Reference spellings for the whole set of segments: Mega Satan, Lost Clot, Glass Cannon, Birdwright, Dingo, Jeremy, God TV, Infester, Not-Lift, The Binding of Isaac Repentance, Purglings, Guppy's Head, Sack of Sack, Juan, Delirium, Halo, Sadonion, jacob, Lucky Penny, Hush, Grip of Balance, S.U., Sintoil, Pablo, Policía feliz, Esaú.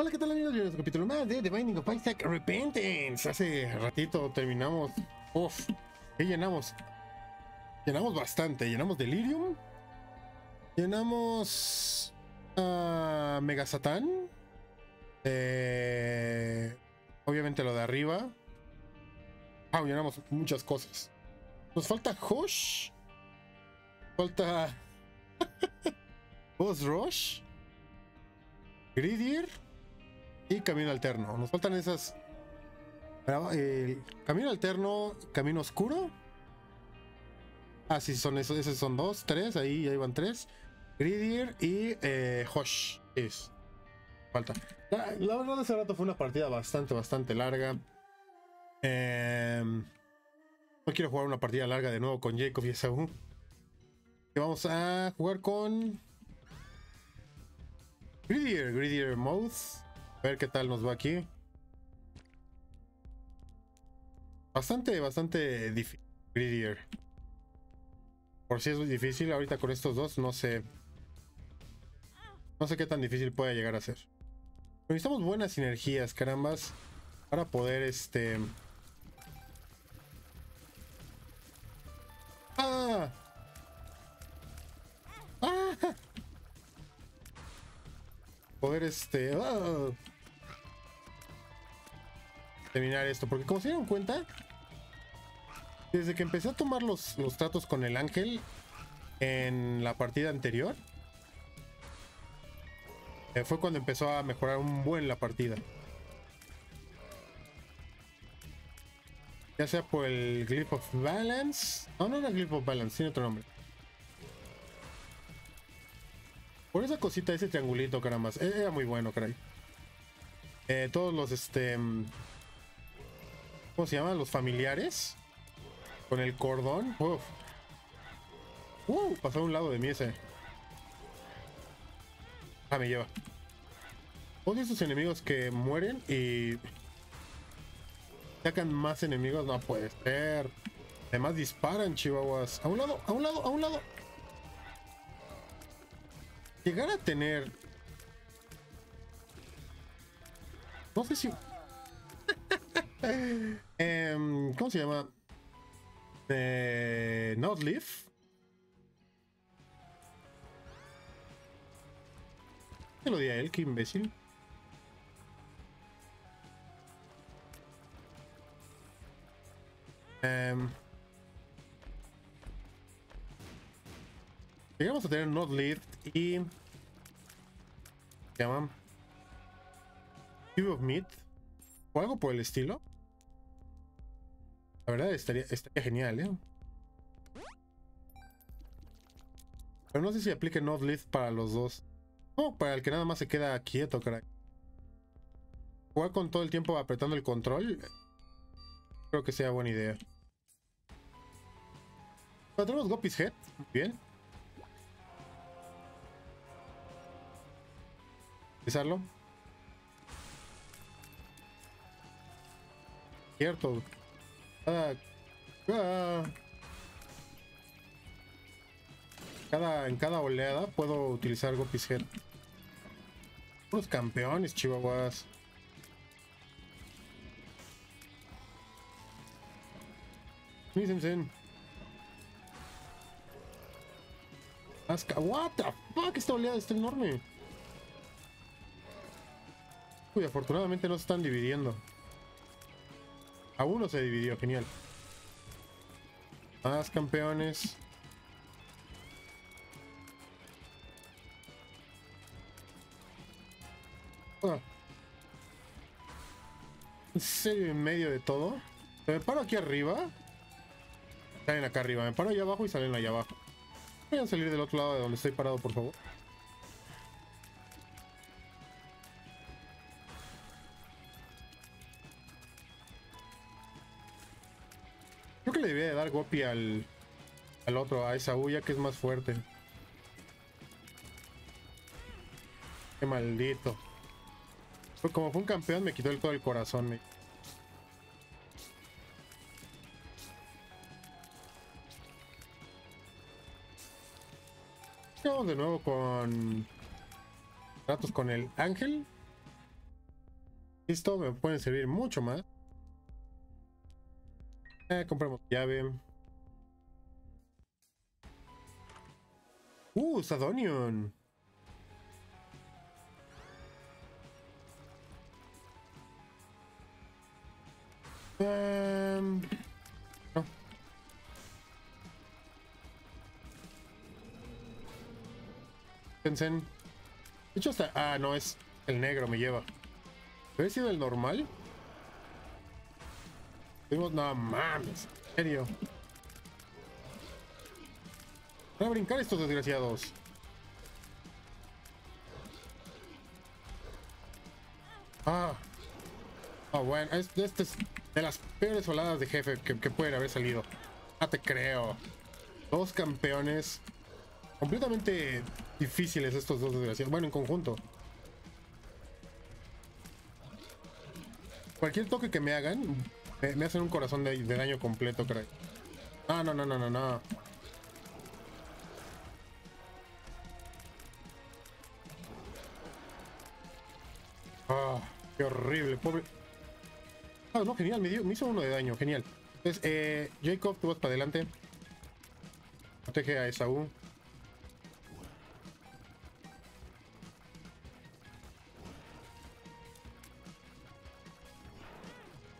Hola, ¿qué tal amigos? Bienvenidos a un capítulo más de The Binding of Isaac Repentance. Hace ratito terminamos. Uf, ¿qué llenamos? Llenamos bastante. Llenamos Delirium. Llenamos Mega Satan. Obviamente lo de arriba. Llenamos muchas cosas. Nos falta Hush. Falta Boss Rush, Greedier y Camino Alterno. Nos faltan esas. Camino Alterno, Camino Oscuro. Ah, sí, son esos. Esos son dos, tres. Ahí van tres. Greedier y Hush. Es. Falta. La verdad, hace rato fue una partida bastante larga. No quiero jugar una partida larga de nuevo con Jacob y S.U. Vamos a jugar con Greedier Mode. A ver qué tal nos va aquí. Bastante difícil Greedier. Por si es muy difícil, ahorita con estos dos no sé. No sé qué tan difícil puede llegar a ser. Pero necesitamos buenas sinergias, carambas, para poder terminar esto, porque como se dieron cuenta, desde que empecé a tomar los tratos con el ángel en la partida anterior, fue cuando empezó a mejorar un buen la partida, ya sea por el Grip of Balance. No era Grip of Balance, tiene otro nombre. Por esa cosita, ese triangulito, caramba, era muy bueno, caray. Todos los, ¿cómo se llaman? Los familiares. Con el cordón. Uf. Pasó a un lado de mí ese. Me lleva. Odio esos enemigos que mueren y sacan más enemigos, no puede ser. Además disparan, chihuahuas. A un lado, a un lado, a un lado. Llegar a tener... No sé si... ¿cómo se llama? Not-Lift. Te lo di a él, qué imbécil. Llegamos a tener Not-Lift y... ¿Qué se llaman? Cube of Meat. O algo por el estilo. La verdad estaría genial, ¿eh? Pero no sé si aplique Not-Lift para los dos. No, para el que nada más se queda quieto, caray. Jugar con todo el tiempo apretando el control. Creo que sea buena idea. Pero tenemos Guppy's Head. Muy bien. Utilizarlo. Cierto. En cada oleada puedo utilizar Guppy's Head. Unos campeones, chihuahuas. Mi Tensen. What the fuck, esta oleada está enorme. Y afortunadamente no se están dividiendo. A uno se dividió, genial. Más campeones. En serio, en medio de todo. Me paro aquí arriba. Salen acá arriba. Me paro allá abajo y salen allá abajo. Voy a salir del otro lado de donde estoy parado, por favor. Creo que le debería dar Guppy al otro, a Esaú, ya que es más fuerte. Qué maldito. Pero como fue un campeón, me quitó todo el corazón. Vamos de nuevo con... Tratos con el ángel. Esto me puede servir mucho más. Compramos llave. Sadonion. No. Tensen. De hecho hasta... Ah, no, es el negro, me lleva. ¿Hubiera sido el normal? Tuvimos... No mames, en serio. Van a brincar estos desgraciados. Bueno, este es de las peores oladas de jefe que pueden haber salido. No te creo. Dos campeones completamente difíciles estos dos desgraciados. Bueno, en conjunto. Cualquier toque que me hagan, me hacen un corazón de daño completo, caray. Ah, no. Qué horrible, pobre. Ah, no, genial, me hizo uno de daño, genial. Entonces, Jacob, tú vas para adelante. Protege a Esaú.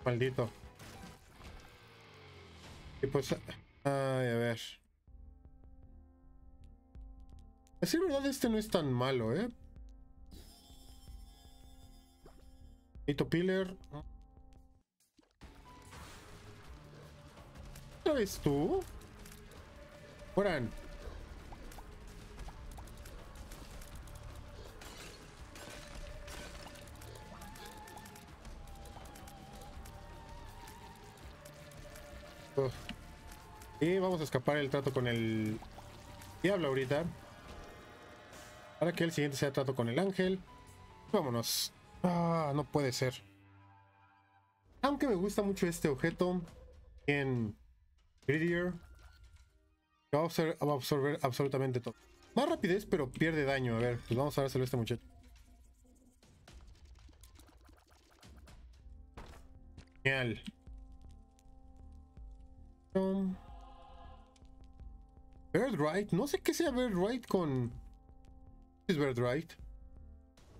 Maldito. Y pues... Ay, a ver. A decir verdad, este no es tan malo, ¿eh? Hito Pillar. ¿Otra vez tú? Fueran. Y vamos a escapar el trato con el diablo ahorita. Para que el siguiente sea trato con el ángel. Vámonos. No puede ser. Aunque me gusta mucho este objeto en Greedier, va a absorber absolutamente todo. Más rapidez, pero pierde daño. A ver, pues vamos a dárselo a este muchacho. Genial. Birdwright. No sé qué sea Birdwright con... ¿Qué es Birdwright?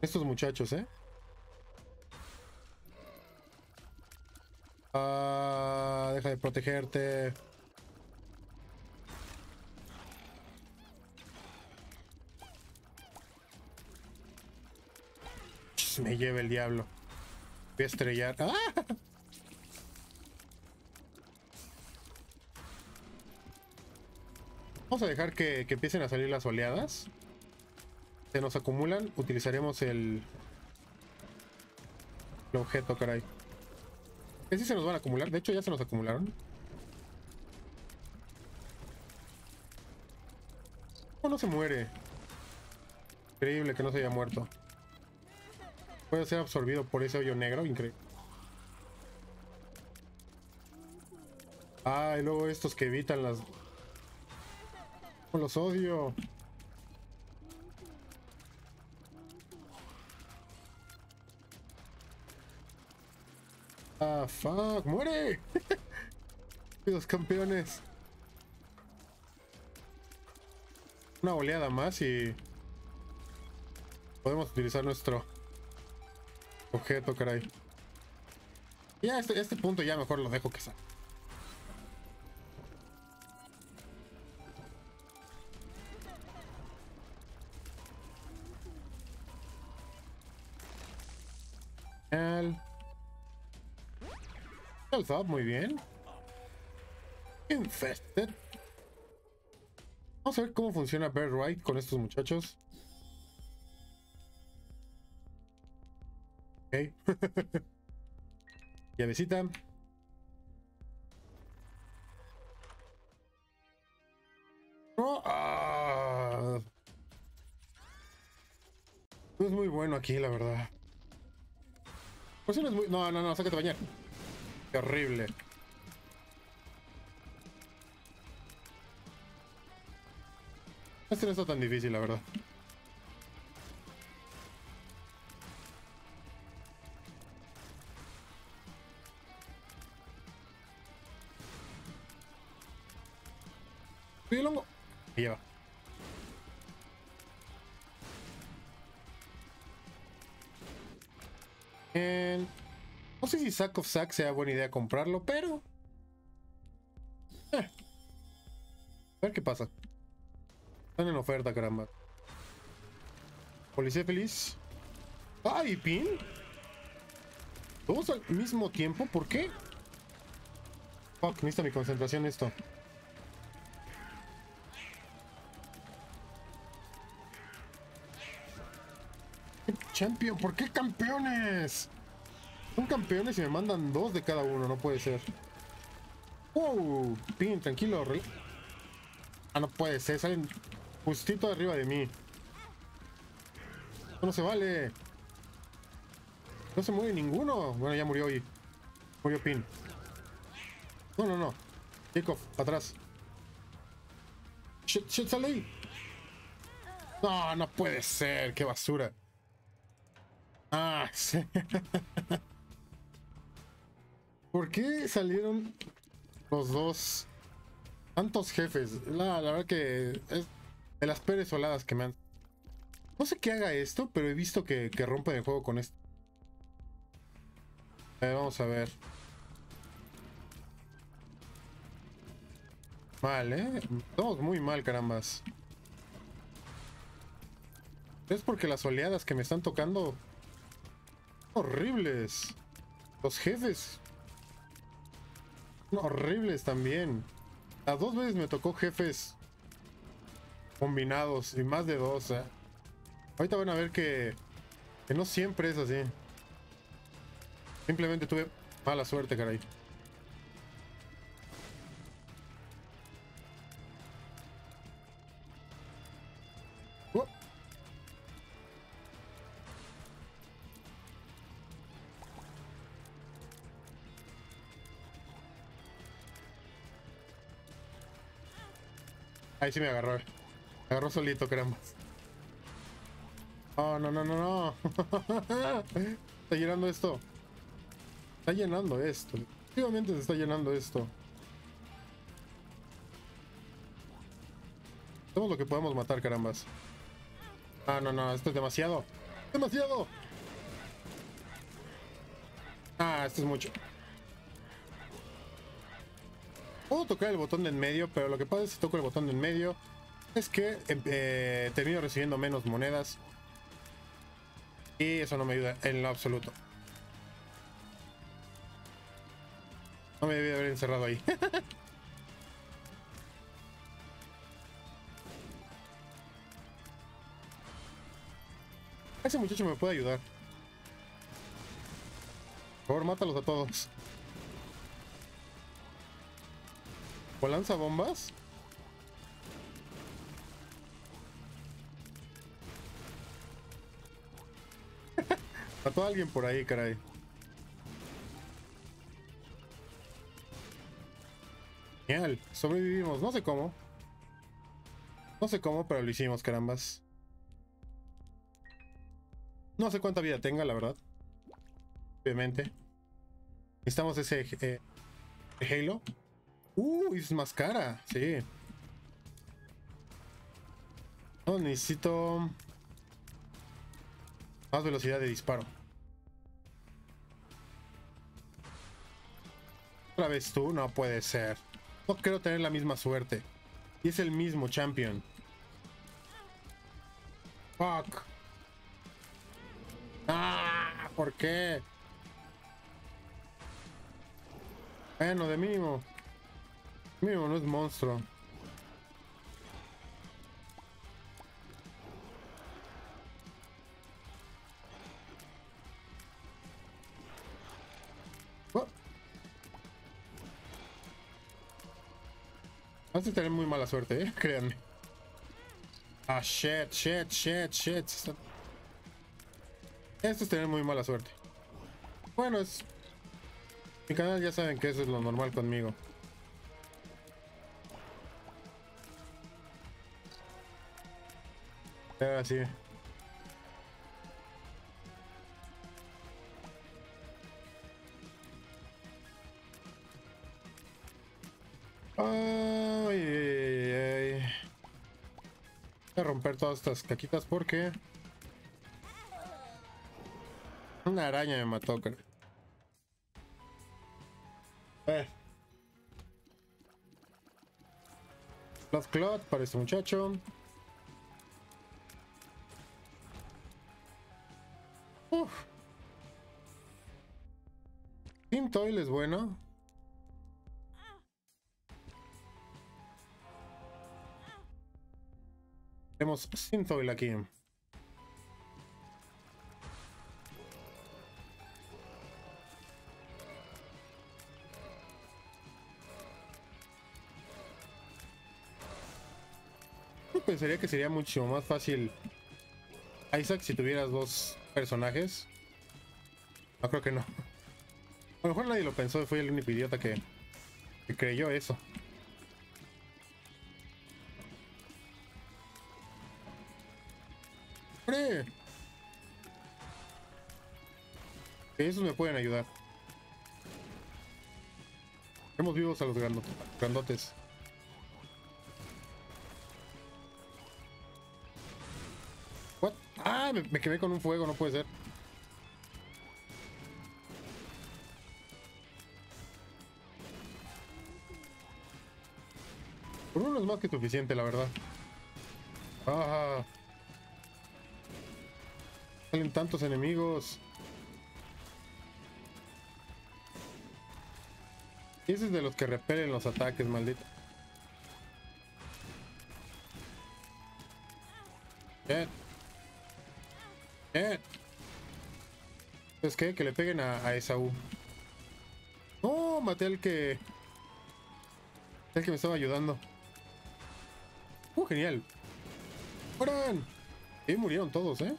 Estos muchachos, ¿eh? Deja de protegerte. Me lleva el diablo. Voy a estrellar. Vamos a dejar que empiecen a salir las oleadas. Se nos acumulan. Utilizaremos el objeto, caray. Ese se nos van a acumular. De hecho, ya se nos acumularon. ¿Cómo no se muere? Increíble que no se haya muerto. Puede ser absorbido por ese hoyo negro. Increíble. Y luego estos que evitan las... Los odio. Fuck, muere. Los campeones. Una oleada más y podemos utilizar nuestro objeto, caray. Ya a este punto ya mejor lo dejo que salga. Muy bien. Infester. Vamos a ver cómo funciona Birdwright con estos muchachos. Ok. Llavecita. No es muy bueno aquí, la verdad. Por si no es muy... No, sácate a bañar. Qué horrible. Este no está tan difícil, la verdad. Cuide el hongo. Me lleva. No sé si Sack of Sack sea buena idea comprarlo, pero... A ver qué pasa. Están en oferta, caramba. Policía feliz. ¡Ay, pin! ¿Todos al mismo tiempo? ¿Por qué? Fuck, necesita mi concentración esto. Champion, ¿por qué campeones? Son campeones y me mandan dos de cada uno, no puede ser. Wow, pin, tranquilo. Ah, no puede ser, salen justito arriba de mí. No se vale. No se mueve ninguno. Bueno, ya murió hoy. Murió pin. No, no, no. Jacob, atrás. Shit, shit, sale ahí. No, no puede ser. Qué basura. Ah, sí. ¿Por qué salieron los dos? Tantos jefes. La verdad que es de las peores oladas que me han... No sé qué haga esto, pero he visto que rompen el juego con esto. Vamos a ver. Mal, ¿eh? Estamos muy mal, carambas. Es porque las oleadas que me están tocando... son horribles. Los jefes... son horribles también. Las dos veces me tocó jefes... combinados, y más de dos, ¿eh? Ahorita van a ver que no siempre es así. Simplemente tuve mala suerte, caray. Ahí sí me agarró. Me agarró solito, caramba. Oh, no, no, no, no. Está llenando esto. Está llenando esto. Efectivamente se está llenando esto. Hacemos lo que podemos matar, carambas. Ah, no, no. Esto es demasiado. ¡Demasiado! Ah, esto es mucho. Puedo tocar el botón de en medio, pero lo que pasa es que si toco el botón de en medio es que termino recibiendo menos monedas. Y eso no me ayuda en lo absoluto. No me debí de haber encerrado ahí. Ese muchacho me puede ayudar. Por favor, mátalos a todos. ¿O lanza bombas? Mató a alguien por ahí, caray. Genial, sobrevivimos. No sé cómo. No sé cómo, pero lo hicimos, carambas. No sé cuánta vida tenga, la verdad. Obviamente. Necesitamos ese Halo. Es más cara. Sí. No, necesito... más velocidad de disparo. Otra vez tú, no puede ser. No creo tener la misma suerte. Y es el mismo champion. Fuck. Ah, ¿por qué? Bueno, de mínimo. Mínimo no es monstruo. Vas a tener muy mala suerte, créanme. Ah, shit, shit, shit, shit. Esto es tener muy mala suerte. Bueno, es... mi canal ya saben que eso es lo normal conmigo. Ahora sí. Ay, ay, ay, a romper todas estas caquitas porque una araña me mató, creo. Lost Clot para este muchacho. Sintoil es bueno. Tenemos Sintoil aquí. Pensaría que sería mucho más fácil Isaac si tuvieras dos personajes. No, creo que no. A lo mejor nadie lo pensó, fue el único idiota que creyó eso. ¡Hombre! Esos me pueden ayudar. Tenemos vivos a los grandotes. What? Ah, me quemé con un fuego, no puede ser. Por uno es más que suficiente, la verdad. Ah, salen tantos enemigos. Ese es de los que repelen los ataques, maldito. Bien. ¿Es que? Que le peguen a Esaú. No, maté al que... el que me estaba ayudando. Genial. ¡Mueran! Y murieron todos, ¿eh?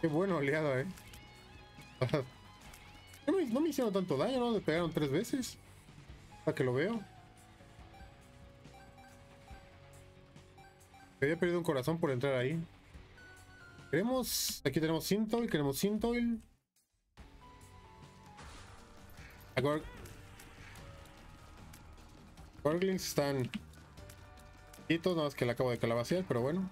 Qué buena oleada, ¿eh? No me hicieron tanto daño, ¿no? Me pegaron 3 veces. Hasta que lo veo. Había perdido un corazón por entrar ahí. Queremos... aquí tenemos Sintoil, queremos Sintoil. Purglings están... nada más que la acabo de calabacear, pero bueno.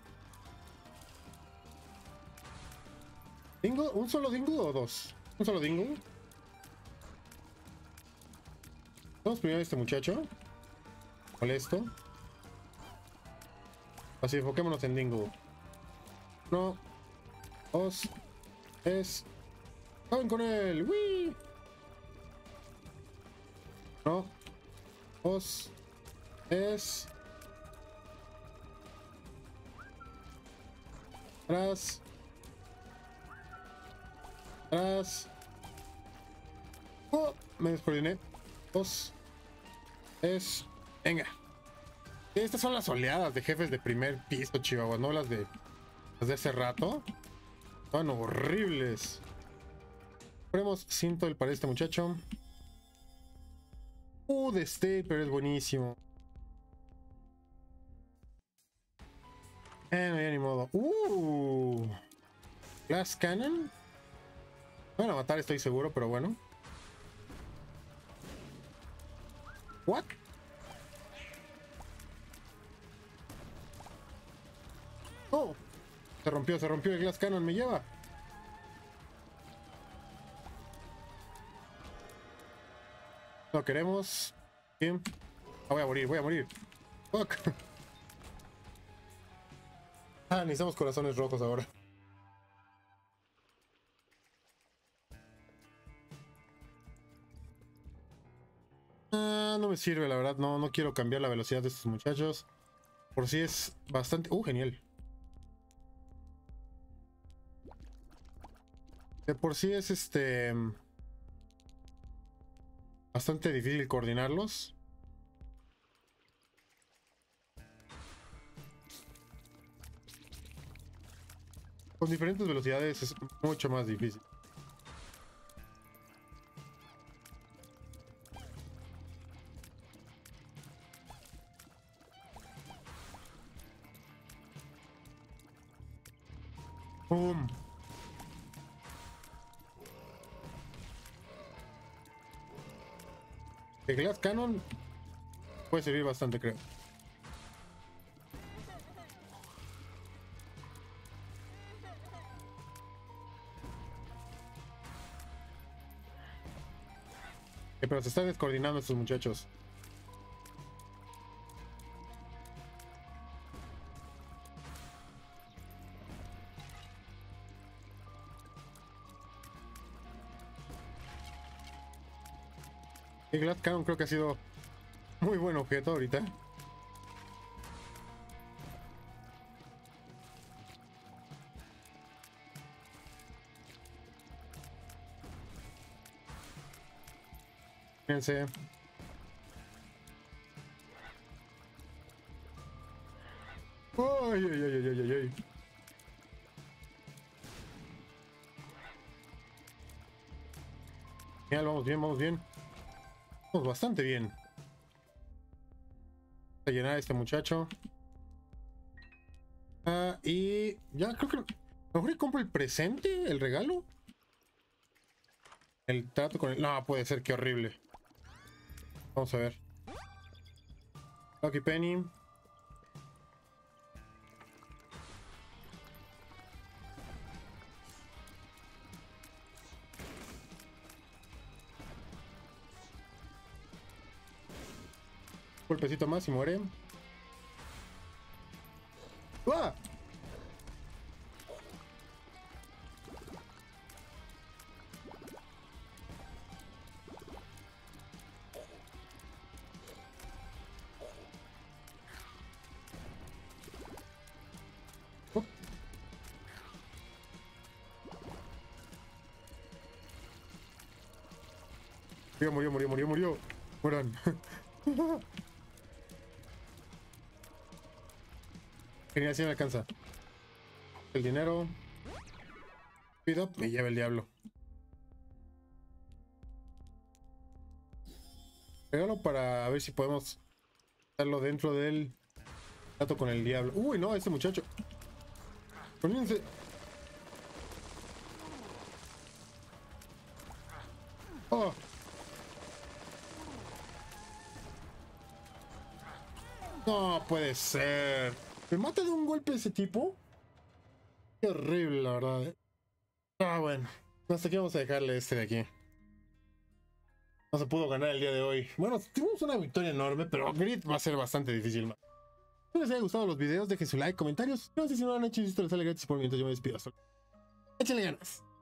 ¿Dingo? ¿Un solo Dingo o dos? ¿Un solo Dingo? Vamos primero a este muchacho. Molesto. Así, enfoquémonos en Dingo. 1, 2, 3. ¡Acaben con él! ¡Wii! 1, 2, 3. Atrás. Atrás. ¡Oh! Me descoordiné. 2, 3. Venga. Estas son las oleadas de jefes de primer piso, Chihuahua, no las de hace rato. Son horribles. Ponemos Sintoil para este muchacho. De Stapler es buenísimo. No hay ni modo. Glass Cannon. Van a matar, estoy seguro, pero bueno. What? Oh, se rompió el Glass Cannon, me lleva. No queremos. Bien. Voy a morir. Fuck. Ah, necesitamos corazones rojos ahora. Ah, no me sirve, la verdad. No quiero cambiar la velocidad de estos muchachos. Por si es bastante... genial. De por sí es bastante difícil coordinarlos. Con diferentes velocidades es mucho más difícil. ¡Boom! El Glass Cannon puede servir bastante, creo. Pero se están descoordinando estos muchachos. El Glass Cannon creo que ha sido muy buen objeto ahorita. Fíjense. ¡Ay, ay, ay, ay, ay, ay! Genial, vamos bien, vamos bien. Vamos bastante bien. Vamos a llenar a este muchacho. Ah, y ya creo que... A lo mejor compro el presente, el regalo. El trato con el... No, puede ser, que horrible. Vamos a ver. Lucky Penny. Golpecito más y muere. ¡Ah! Murió, murió, murió, murió. Mueran. Genial, si me alcanza. El dinero. Pido, me lleva el diablo. Regalo para ver si podemos darlo dentro del trato con el diablo. Uy, no, este muchacho. Poníense. Oh. No puede ser. ¿Me mata de un golpe ese tipo? Qué horrible, la verdad, ¿eh? Ah, bueno. Hasta aquí vamos a dejarle este de aquí. No se pudo ganar el día de hoy. Bueno, tuvimos una victoria enorme, pero Grid va a ser bastante difícil, man. Si les haya gustado los videos, dejen su like, comentarios. No sé si no lo han hecho, y si esto les sale gratis por mientras yo me despido. Échenle ganas.